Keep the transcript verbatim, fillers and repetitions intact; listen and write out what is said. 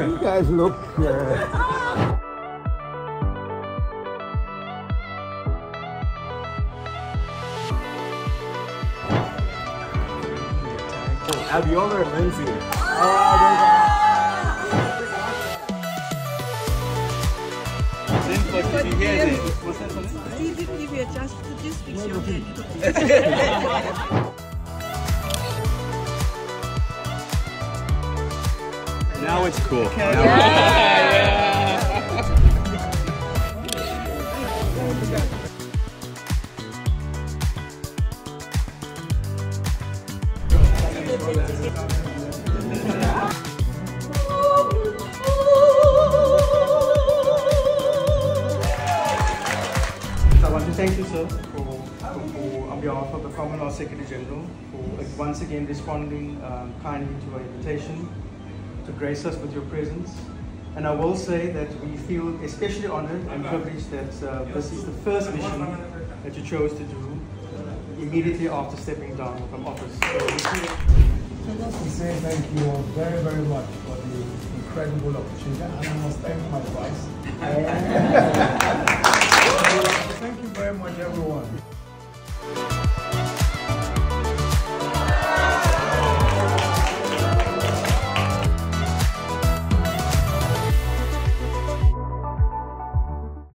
You guys look good. Abiola and Lindsay. Oh, Seems like if you hear it, what's that something? Stevie, give you a chance to just fix your head. Now it's cool. Okay. Now yeah. It's cool. Yeah. Yeah. I want to thank you, sir, for, for on behalf of the Commonwealth Secretary General, for once again responding um, kindly to our invitation to grace us with your presence. And I will say that we feel especially honoured and privileged that uh, this is the first mission that you chose to do immediately after stepping down from office. So I must say thank you all very, very much for the incredible opportunity, and I must thank my wife. Thank you very much, everyone.